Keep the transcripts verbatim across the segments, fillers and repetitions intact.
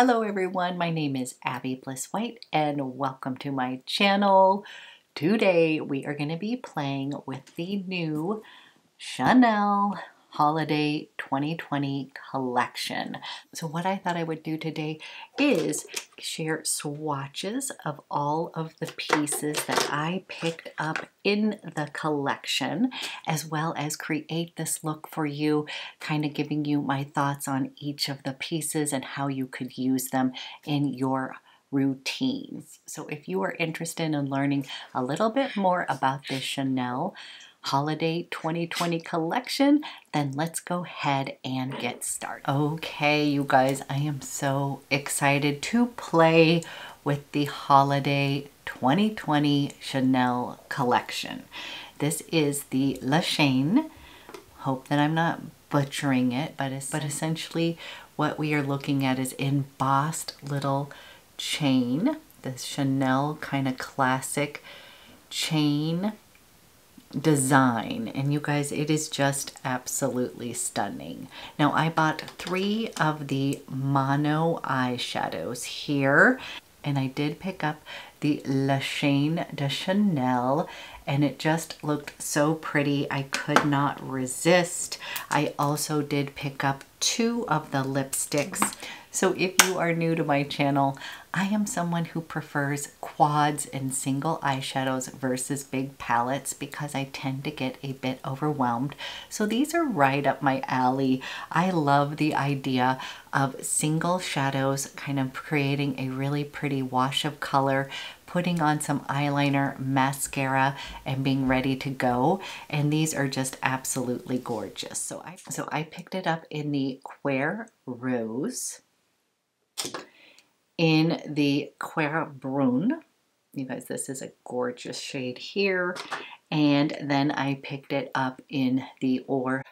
Hello everyone, my name is Abby Bliss White and welcome to my channel. Today we are going to be playing with the new Chanel Holiday twenty twenty collection. So what I thought I would do today is share swatches of all of the pieces that I picked up in the collection, as well as create this look for you, kind of giving you my thoughts on each of the pieces and how you could use them in your routines. So if you are interested in learning a little bit more about this Chanel Holiday twenty twenty collection, then let's go ahead and get started. Okay, you guys, I am so excited to play with the Holiday twenty twenty Chanel collection. This is the Les Chaînes. Hope that I'm not butchering it, but, it's, but essentially what we are looking at is embossed little chain, this Chanel kind of classic chain design, and you guys, it is just absolutely stunning. Now I bought three of the mono eyeshadows here, and I did pick up the Les Chaînes de Chanel, and it just looked so pretty. I could not resist. I also did pick up two of the lipsticks. So if you are new to my channel, I am someone who prefers quads and single eyeshadows versus big palettes because I tend to get a bit overwhelmed. So these are right up my alley. I love the idea of single shadows kind of creating a really pretty wash of color, putting on some eyeliner, mascara, and being ready to go. And these are just absolutely gorgeous. So I, so I picked it up in the Cuivre Rose, in the Cuir Brun. You guys, this is a gorgeous shade here. And then I picked it up in the Or.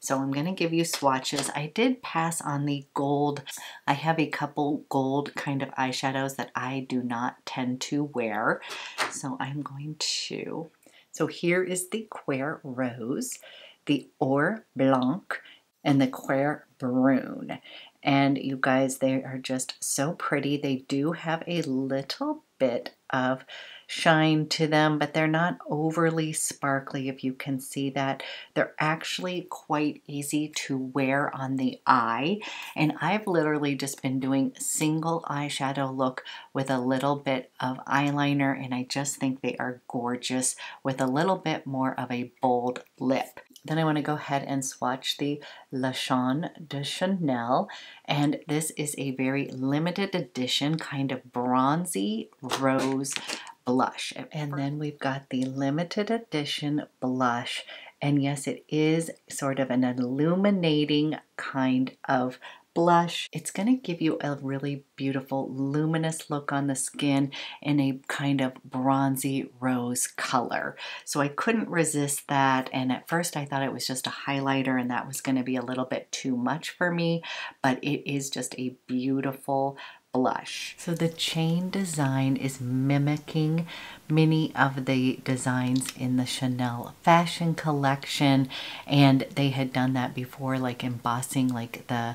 So I'm gonna give you swatches. I did pass on the gold. I have a couple gold kind of eyeshadows that I do not tend to wear. So I'm going to, so here is the Cuivre Rose, the Or Blanc, and the Cuir Brun. And you guys, they are just so pretty. They do have a little bit of shine to them, but they're not overly sparkly, if you can see that. They're actually quite easy to wear on the eye. And I've literally just been doing single eyeshadow look with a little bit of eyeliner, and I just think they are gorgeous with a little bit more of a bold lip. Then I want to go ahead and swatch the Les Chaînes de Chanel, and this is a very limited edition kind of bronzy rose blush. And then we've got the limited edition blush, and yes, it is sort of an illuminating kind of blush. It's going to give you a really beautiful luminous look on the skin in a kind of bronzy rose color. So I couldn't resist that, and at first I thought it was just a highlighter and that was going to be a little bit too much for me, but it is just a beautiful blush. So the chain design is mimicking many of the designs in the Chanel fashion collection, and they had done that before, like embossing like the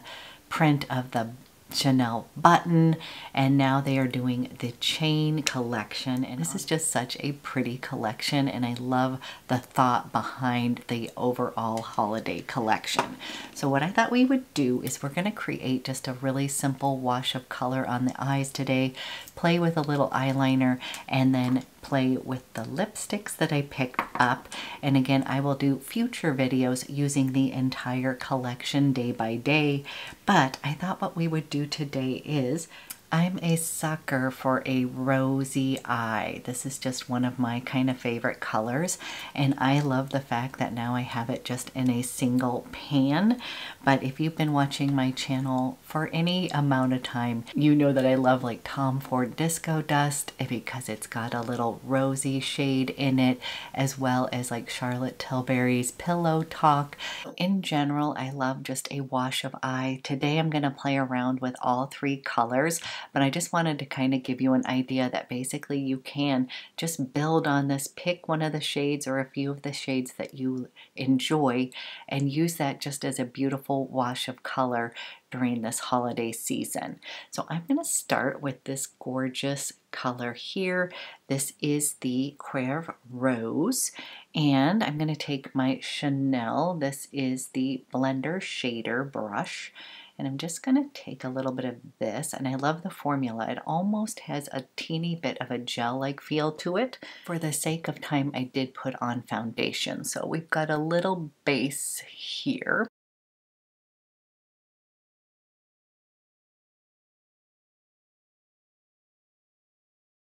print of the Chanel button, and now they are doing the chain collection, and this is just such a pretty collection, and I love the thought behind the overall holiday collection. So what I thought we would do is we're going to create just a really simple wash of color on the eyes today, play with a little eyeliner, and then play with the lipsticks that I picked up. And again, I will do future videos using the entire collection day by day, but I thought what we would do today is, I'm a sucker for a rosy eye. This is just one of my kind of favorite colors, and I love the fact that now I have it just in a single pan. But if you've been watching my channel for any amount of time, you know that I love like Tom Ford Disco Dust because it's got a little rosy shade in it, as well as like Charlotte Tilbury's Pillow Talk. In general, I love just a wash of eye. Today I'm gonna play around with all three colors, but I just wanted to kind of give you an idea that basically you can just build on this, pick one of the shades or a few of the shades that you enjoy and use that just as a beautiful wash of color during this holiday season. So I'm going to start with this gorgeous color here. This is the Cuivre Rose, and I'm going to take my Chanel. This is the Blender Shader brush, and I'm just going to take a little bit of this, and I love the formula. It almost has a teeny bit of a gel-like feel to it. For the sake of time, I did put on foundation. So we've got a little base here.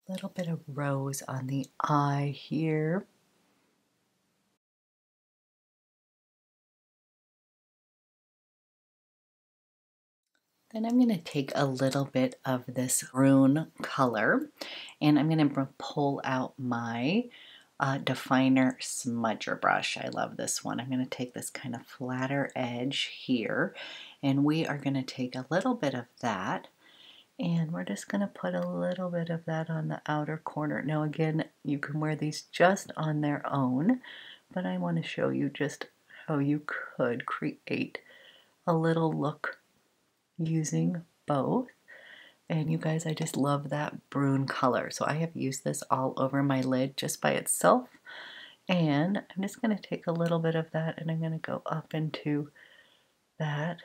A little bit of rose on the eye here. Then I'm going to take a little bit of this Brun color, and I'm going to pull out my uh, Definer Smudger brush. I love this one. I'm going to take this kind of flatter edge here, and we are going to take a little bit of that, and we're just going to put a little bit of that on the outer corner. Now again, you can wear these just on their own, but I want to show you just how you could create a little look using both. And you guys, I just love that Brun color. So I have used this all over my lid just by itself, and I'm just going to take a little bit of that, and I'm going to go up into that.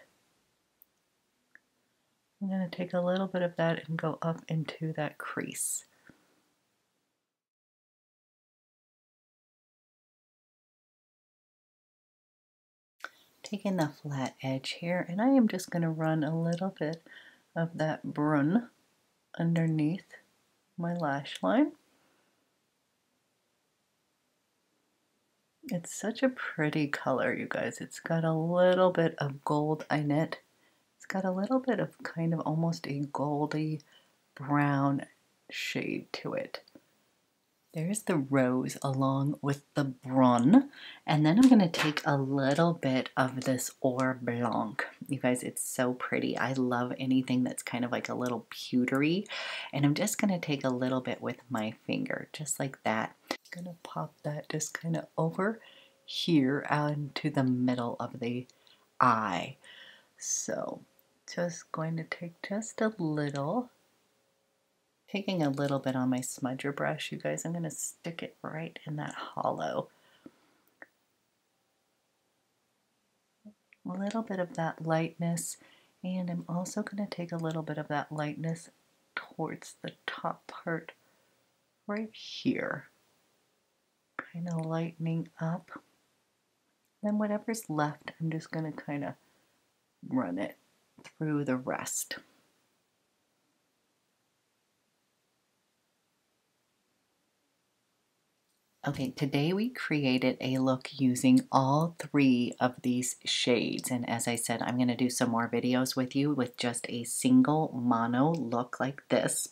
I'm going to take a little bit of that and go up into that crease. Taking the flat edge here, and I am just going to run a little bit of that Brun underneath my lash line. It's such a pretty color, you guys. It's got a little bit of gold in it. It's got a little bit of kind of almost a goldy brown shade to it. There's the rose along with the Brun, and then I'm going to take a little bit of this Or Blanc. You guys, it's so pretty. I love anything that's kind of like a little pewtery, and I'm just going to take a little bit with my finger, just like that. I'm going to pop that just kind of over here out into the middle of the eye. So just going to take just a little. Taking a little bit on my smudger brush, you guys, I'm going to stick it right in that hollow. A little bit of that lightness, and I'm also going to take a little bit of that lightness towards the top part right here. Kind of lightening up. Then whatever's left, I'm just going to kind of run it through the rest. Okay, today we created a look using all three of these shades, and as I said, I'm going to do some more videos with you with just a single mono look like this.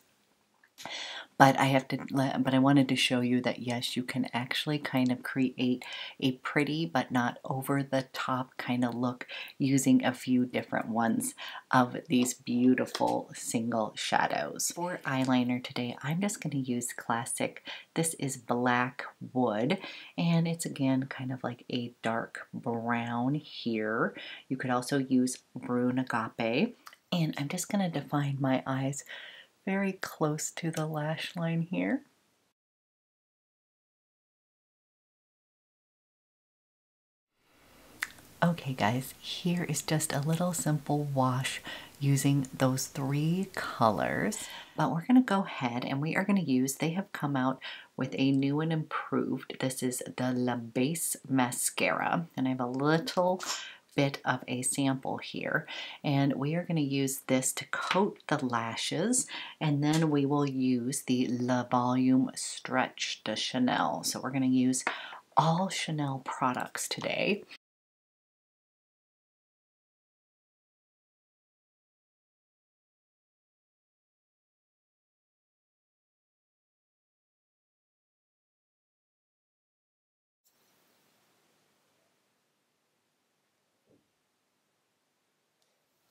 But I have to, but I wanted to show you that yes, you can actually kind of create a pretty but not over the top kind of look using a few different ones of these beautiful single shadows. For eyeliner today, I'm just going to use Classic. This is Black Wood, and it's again kind of like a dark brown here. You could also use Brun Agape, and I'm just going to define my eyes very close to the lash line here. Okay guys, here is just a little simple wash using those three colors, but we're going to go ahead and we are going to use, they have come out with a new and improved, this is the La Base Mascara, and I have a little bit of a sample here, and we are going to use this to coat the lashes, and then we will use the Le Volume Stretch de Chanel. So we're going to use all Chanel products today.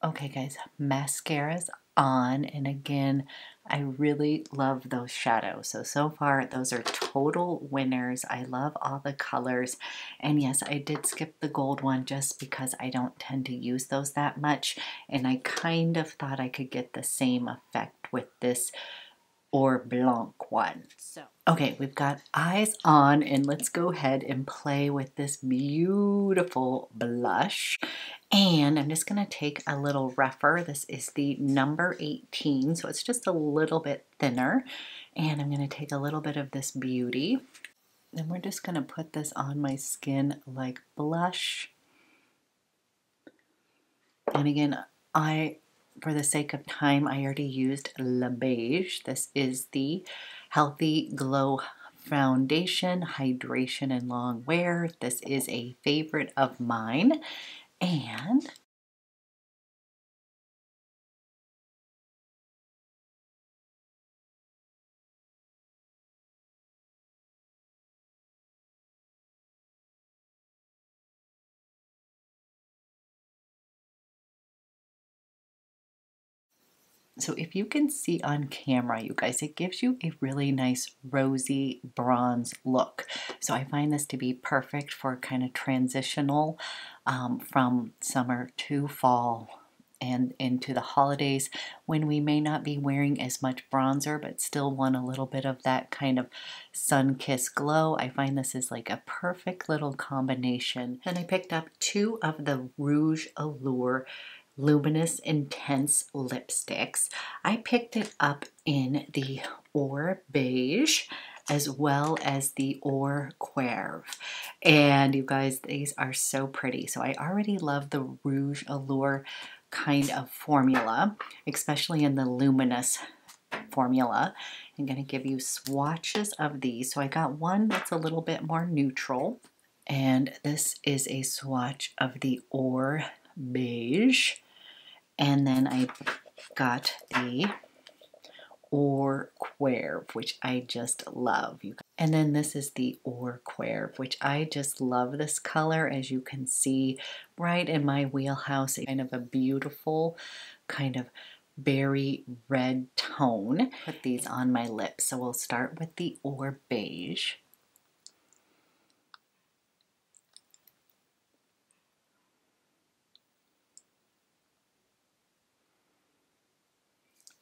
Okay guys, mascara's on, and again, I really love those shadows. So, so far, those are total winners. I love all the colors. And yes, I did skip the gold one just because I don't tend to use those that much. And I kind of thought I could get the same effect with this Or Blanc one. So, okay, we've got eyes on, and let's go ahead and play with this beautiful blush. And I'm just going to take a little rougher. This is the number eighteen, so it's just a little bit thinner. And I'm going to take a little bit of this beauty. And we're just going to put this on my skin like blush. And again, I, for the sake of time, I already used Le Beige. This is the Healthy Glow Foundation, Hydration and Long Wear. This is a favorite of mine. And so if you can see on camera, you guys, it gives you a really nice rosy bronze look. So I find this to be perfect for kind of transitional um, from summer to fall and into the holidays when we may not be wearing as much bronzer but still want a little bit of that kind of sun-kissed glow. I find this is like a perfect little combination. And I picked up two of the Rouge Allure Luminous Intense lipsticks. I picked it up in the Or Beige as well as the Or Cuivre. And you guys, these are so pretty. So I already love the Rouge Allure kind of formula, especially in the luminous formula. I'm going to give you swatches of these. So I got one that's a little bit more neutral. And this is a swatch of the Or Beige. And then I got the Or Cuivre, which I just love. And then this is the Or Cuivre, which I just love this color, as you can see, right in my wheelhouse. Kind of a beautiful kind of berry red tone. Put these on my lips. So we'll start with the Or Beige.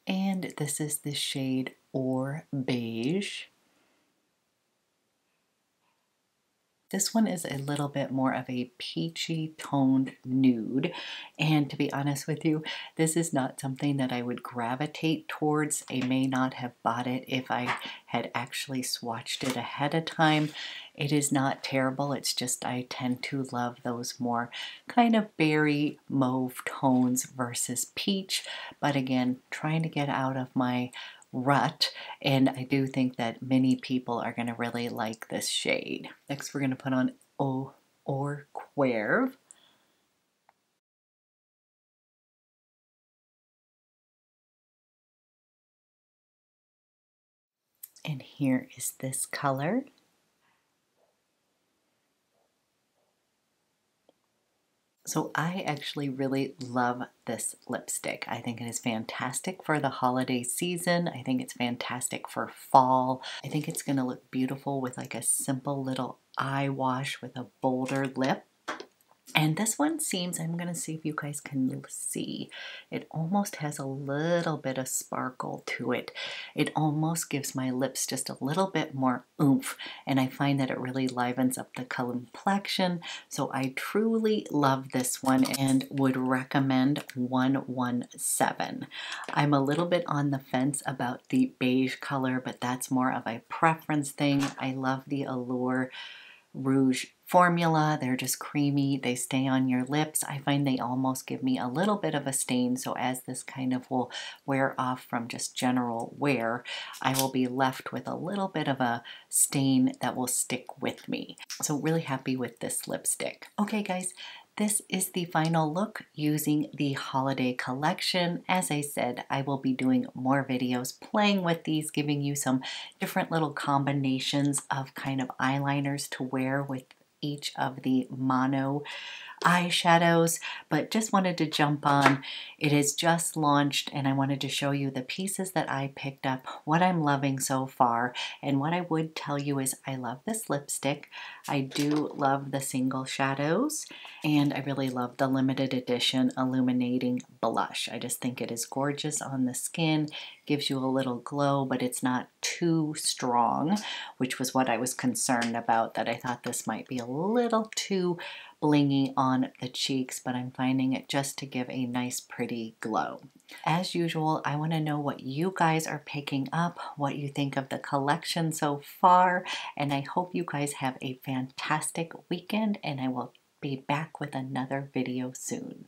And this is the shade Or Beige. This one is a little bit more of a peachy toned nude. And to be honest with you, this is not something that I would gravitate towards. I may not have bought it if I had actually swatched it ahead of time. It is not terrible. It's just I tend to love those more kind of berry mauve tones versus peach. But again, trying to get out of my rut, and I do think that many people are going to really like this shade. Next, we're going to put on O Or Cuivre. And here is this color. So I actually really love this lipstick. I think it is fantastic for the holiday season. I think it's fantastic for fall. I think it's gonna look beautiful with like a simple little eye wash with a bolder lip. And this one seems, I'm gonna see if you guys can see, it almost has a little bit of sparkle to it. It almost gives my lips just a little bit more oomph, and I find that it really livens up the complexion. So I truly love this one and would recommend one one seven. I'm a little bit on the fence about the beige color, but that's more of a preference thing. I love the Allure Rouge formula. They're just creamy. They stay on your lips. I find they almost give me a little bit of a stain. So as this kind of will wear off from just general wear, I will be left with a little bit of a stain that will stick with me. So really happy with this lipstick. Okay guys, this is the final look using the holiday collection. As I said, I will be doing more videos playing with these, giving you some different little combinations of kind of eyeliners to wear with each of the mono eyeshadows, but just wanted to jump on. It is just launched and I wanted to show you the pieces that I picked up, what I'm loving so far. And what I would tell you is I love this lipstick. I do love the single shadows and I really love the limited edition illuminating blush. I just think it is gorgeous on the skin, gives you a little glow, but it's not too strong, which was what I was concerned about, that I thought this might be a little too blingy on the cheeks, but I'm finding it just to give a nice pretty glow. As usual, I want to know what you guys are picking up, what you think of the collection so far, and I hope you guys have a fantastic weekend, and I will be back with another video soon.